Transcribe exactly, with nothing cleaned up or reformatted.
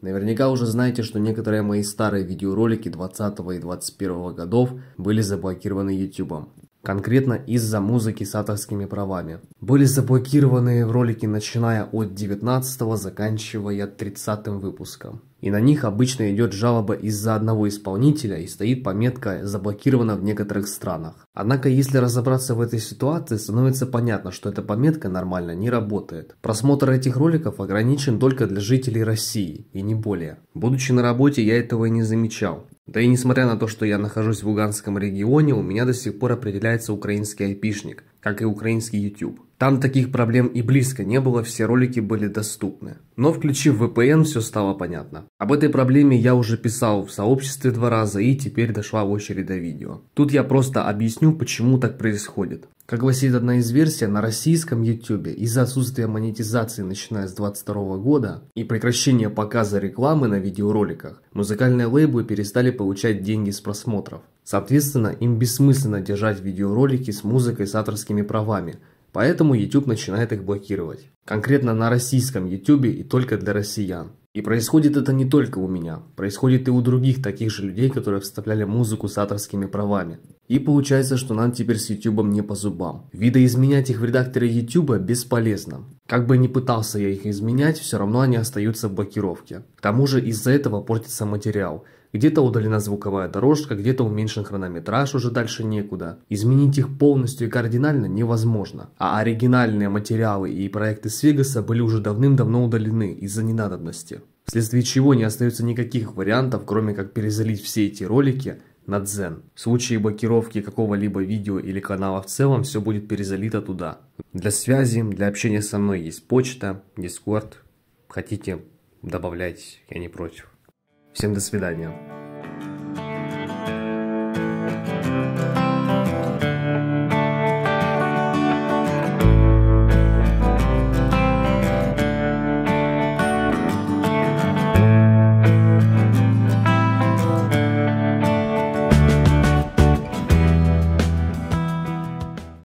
Наверняка уже знаете, что некоторые мои старые видеоролики двадцатого и двадцать первого годов были заблокированы ютубом. Конкретно из-за музыки с авторскими правами. Были заблокированы ролики, начиная от девятнадцатого, заканчивая тридцатым выпуском. И на них обычно идет жалоба из-за одного исполнителя и стоит пометка «Заблокировано в некоторых странах». Однако, если разобраться в этой ситуации, становится понятно, что эта пометка нормально не работает. Просмотр этих роликов ограничен только для жителей России, и не более. Будучи на работе, я этого и не замечал. Да и несмотря на то, что я нахожусь в Луганском регионе, у меня до сих пор определяется украинский айпишник, как и украинский ютуб. Там таких проблем и близко не было, все ролики были доступны. Но включив вэ пэ эн, все стало понятно. Об этой проблеме я уже писал в сообществе два раза, и теперь дошла очередь до видео. Тут я просто объясню, почему так происходит. Как гласит одна из версий, на российском ютубе из-за отсутствия монетизации, начиная с две тысячи двадцать второго года, и прекращения показа рекламы на видеороликах, музыкальные лейблы перестали получать деньги с просмотров. Соответственно, им бессмысленно держать видеоролики с музыкой с авторскими правами, поэтому ютуб начинает их блокировать. Конкретно на российском ютубе и только для россиян. И происходит это не только у меня, происходит и у других таких же людей, которые вставляли музыку с авторскими правами. И получается, что нам теперь с ютубом не по зубам. Видоизменять их в редакторе ютуба бесполезно. Как бы ни пытался я их изменять, все равно они остаются в блокировке. К тому же из-за этого портится материал. Где-то удалена звуковая дорожка, где-то уменьшен хронометраж, уже дальше некуда. Изменить их полностью и кардинально невозможно. А оригинальные материалы и проекты с Вегаса были уже давным-давно удалены из-за ненадобности. Вследствие чего не остается никаких вариантов, кроме как перезалить все эти ролики на дзен. В случае блокировки какого-либо видео или канала в целом, все будет перезалито туда. Для связи, для общения со мной есть почта, Discord. Хотите, добавляйте, я не против. Всем до свидания.